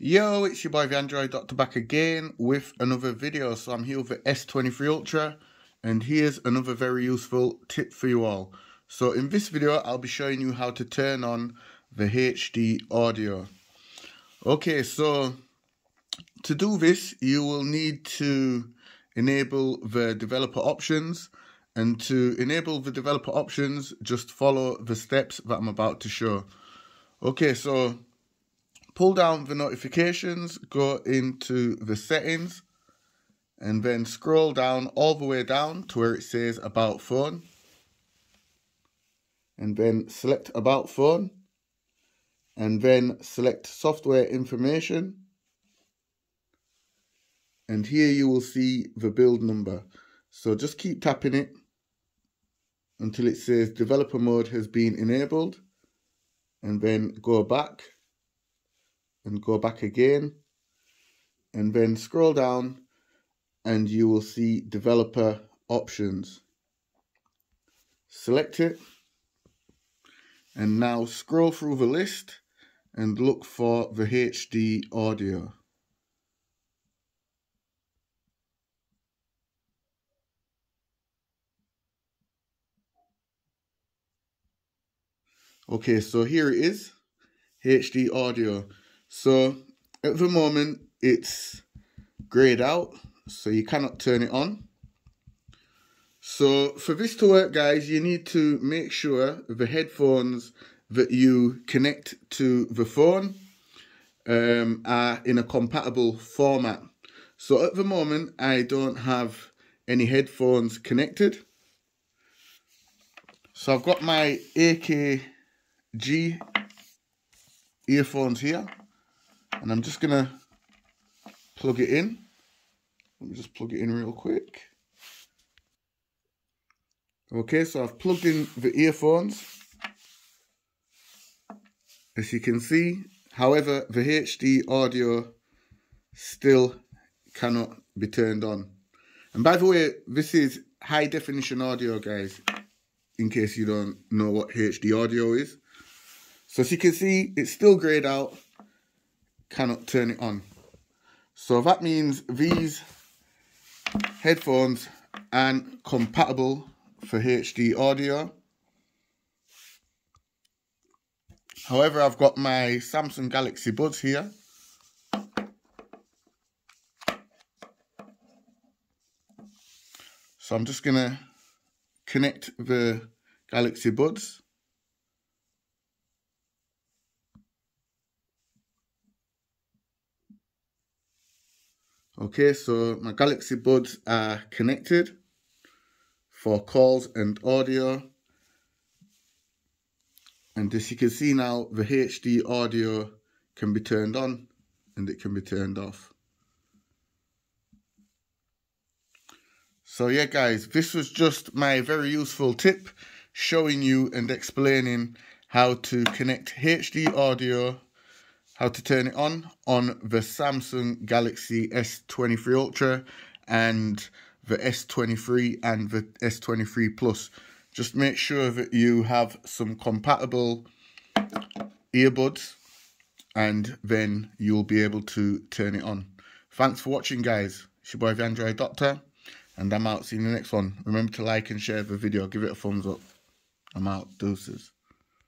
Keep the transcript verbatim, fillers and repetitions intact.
Yo, it's your boy the Android Doctor back again with another video. So I'm here with the S twenty-three Ultra, and here's another very useful tip for you all. So in this video I'll be showing you how to turn on the H D audio. Okay, so to do this you will need to enable the developer options, and to enable the developer options just follow the steps that I'm about to show. Okay, so pull down the notifications, go into the settings, and then scroll down all the way down to where it says about phone, and then select about phone, and then select software information, and here you will see the build number. So just keep tapping it until it says developer mode has been enabled, and then go back and go back again, and then scroll down and you will see developer options. Select it, and now scroll through the list and look for the H D audio. Okay, so here it is, H D audio. So at the moment it's grayed out, so you cannot turn it on. So for this to work, guys, you need to make sure the headphones that you connect to the phone um, are in a compatible format. So at the moment I don't have any headphones connected. So I've got my A K G earphones here, and I'm just gonna plug it in. Let me just plug it in real quick. Okay, so I've plugged in the earphones, as you can see. However, the H D audio still cannot be turned on. And by the way, this is high definition audio, guys, in case you don't know what H D audio is. So as you can see, it's still grayed out. Cannot turn it on. So that means these headphones aren't compatible for H D audio. However, I've got my Samsung Galaxy Buds here, so I'm just gonna connect the Galaxy Buds. Okay, so my Galaxy Buds are connected for calls and audio. And as you can see now, the H D audio can be turned on and it can be turned off. So yeah, guys, this was just my very useful tip showing you and explaining how to connect H D audio, how to turn it on, on the Samsung Galaxy S twenty-three Ultra and the S twenty-three and the S twenty-three Plus. Just make sure that you have some compatible earbuds, and then you'll be able to turn it on. Thanks for watching, guys. It's your boy the Android Doctor, and I'm out. See you in the next one. Remember to like and share the video. Give it a thumbs up. I'm out. Deuces.